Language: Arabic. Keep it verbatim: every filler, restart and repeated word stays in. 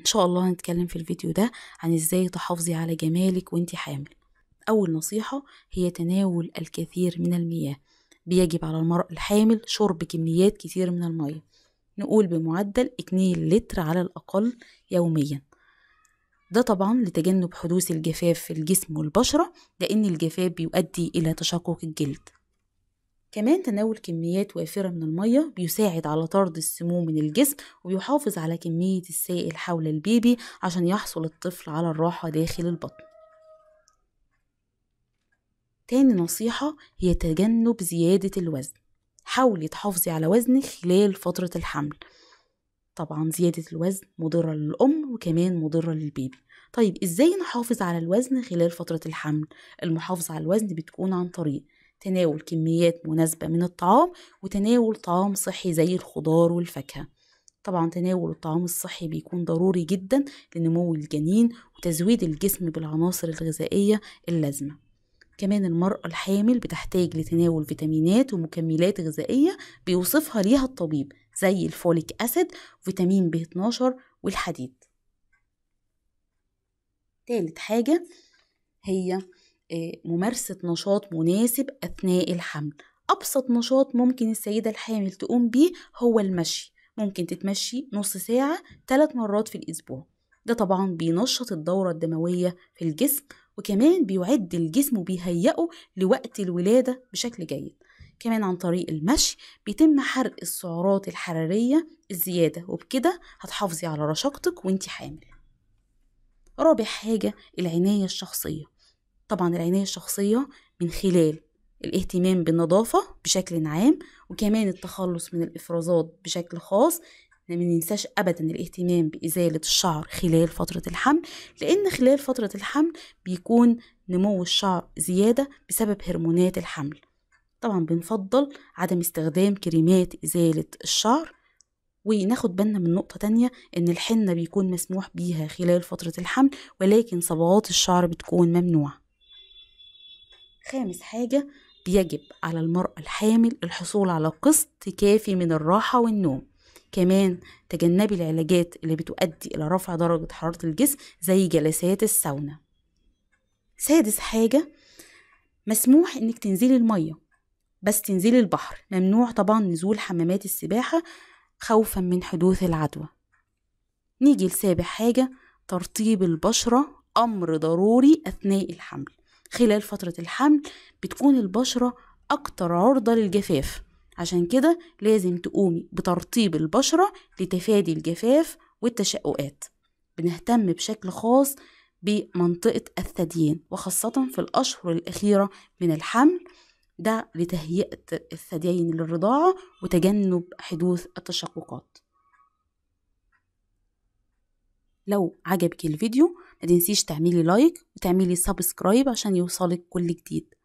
ان شاء الله هنتكلم في الفيديو ده عن ازاي تحافظي على جمالك وانتي حامل. اول نصيحة هي تناول الكثير من المياه. بيجب على المرأة الحامل شرب كميات كتير من المياه، نقول بمعدل اتنين لتر على الاقل يوميا، ده طبعا لتجنب حدوث الجفاف في الجسم والبشرة، لان الجفاف بيؤدي الى تشقق الجلد. كمان تناول كميات وافرة من المية بيساعد على طرد السموم من الجسم، وبيحافظ على كمية السائل حول البيبي عشان يحصل الطفل على الراحة داخل البطن. تاني نصيحة هي تجنب زيادة الوزن. حاولي تحافظي على وزنك خلال فترة الحمل. طبعا زيادة الوزن مضرة للأم وكمان مضرة للبيبي. طيب ازاي نحافظ على الوزن خلال فترة الحمل؟ المحافظة على الوزن بتكون عن طريق تناول كميات مناسبة من الطعام، وتناول طعام صحي زي الخضار والفاكهة. طبعا تناول الطعام الصحي بيكون ضروري جدا لنمو الجنين وتزويد الجسم بالعناصر الغذائية اللازمة. كمان المرأة الحامل بتحتاج لتناول فيتامينات ومكملات غذائية بيوصفها ليها الطبيب زي الفوليك أسيد، فيتامين بي اتناشر والحديد. تالت حاجة هي ممارسة نشاط مناسب أثناء الحمل. أبسط نشاط ممكن السيدة الحامل تقوم بيه هو المشي. ممكن تتمشي نص ساعة ثلاث مرات في الأسبوع، ده طبعا بينشط الدورة الدموية في الجسم، وكمان بيعد الجسم وبيهيئه لوقت الولادة بشكل جيد. كمان عن طريق المشي بيتم حرق السعرات الحرارية الزيادة، وبكده هتحافظي على رشاقتك وانتي حامل. رابع حاجة العناية الشخصية. طبعا العناية الشخصية من خلال الاهتمام بالنظافة بشكل عام، وكمان التخلص من الإفرازات بشكل خاص. ما ننساش أبدا الاهتمام بإزالة الشعر خلال فترة الحمل، لأن خلال فترة الحمل بيكون نمو الشعر زيادة بسبب هرمونات الحمل. طبعا بنفضل عدم استخدام كريمات إزالة الشعر. وناخد بالنا من نقطة تانية، إن الحنة بيكون مسموح بيها خلال فترة الحمل، ولكن صبغات الشعر بتكون ممنوعة. خامس حاجة بيجب على المرأة الحامل الحصول على قسط كافي من الراحة والنوم. كمان تجنبي العلاجات اللي بتؤدي إلى رفع درجة حرارة الجسم زي جلسات الساونا. سادس حاجة مسموح إنك تنزلي المية، بس تنزلي البحر. ممنوع طبعا نزول حمامات السباحة خوفا من حدوث العدوى. نيجي لسابع حاجة، ترطيب البشرة أمر ضروري أثناء الحمل. خلال فترة الحمل بتكون البشرة أكتر عرضة للجفاف، عشان كده لازم تقومي بترطيب البشرة لتفادي الجفاف والتشققات. بنهتم بشكل خاص بمنطقة الثديين، وخاصة في الأشهر الأخيرة من الحمل، ده لتهيئة الثديين للرضاعة وتجنب حدوث التشققات. لو عجبك الفيديو ما تنسيش تعملي لايك وتعملي سبسكرايب عشان يوصلك كل جديد.